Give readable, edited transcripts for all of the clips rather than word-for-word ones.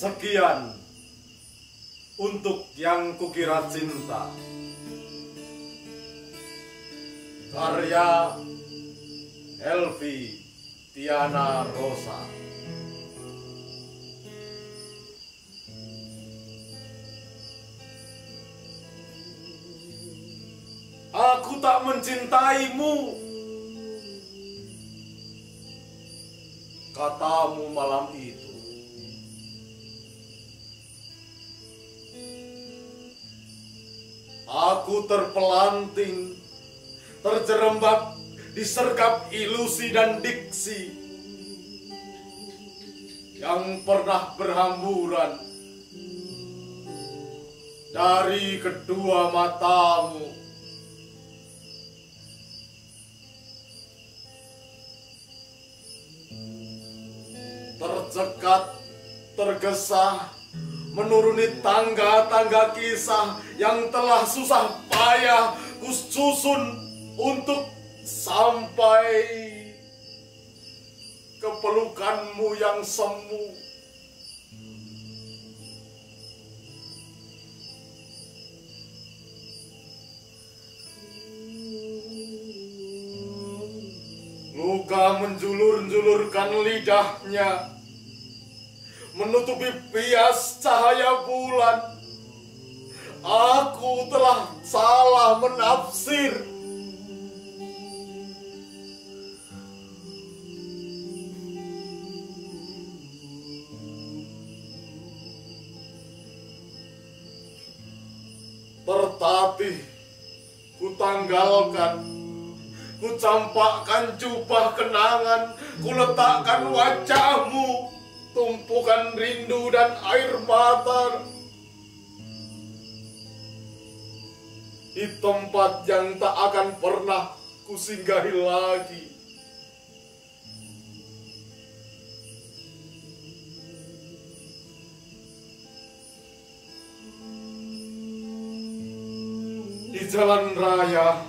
Sekian untuk yang kukira cinta, karya Helvy Tiana Rosa. Aku tak mencintaimu, katamu malam itu. Aku terpelanting, terjerembab, disergap ilusi dan diksi yang pernah berhamburan dari kedua matamu. Tercekat, tergesah, menuruni tangga-tangga kisah yang telah susah payah kususun untuk sampai ke pelukanmu yang semu. Luka menjulur-julurkan lidahnya, menutupi bias cahaya bulan. Aku telah salah menafsir. Tertatih, ku tanggalkan, ku campakkan jubah kenangan, ku letakkan wajahmu, tumpukan rindu dan air mata di tempat yang tak akan pernah ku singgahi lagi. Di jalan raya,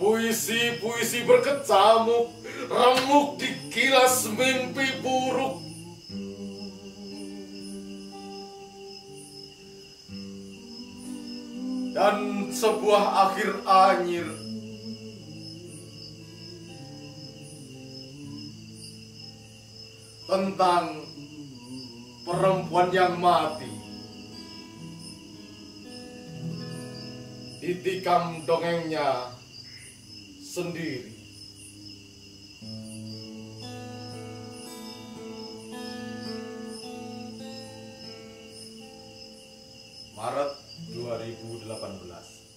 puisi-puisi berkecamuk, remuk di kilas mimpi buruk. Dan sebuah akhir anyir, tentang perempuan yang mati ditikam dongengnya sendiri. Maret 2018.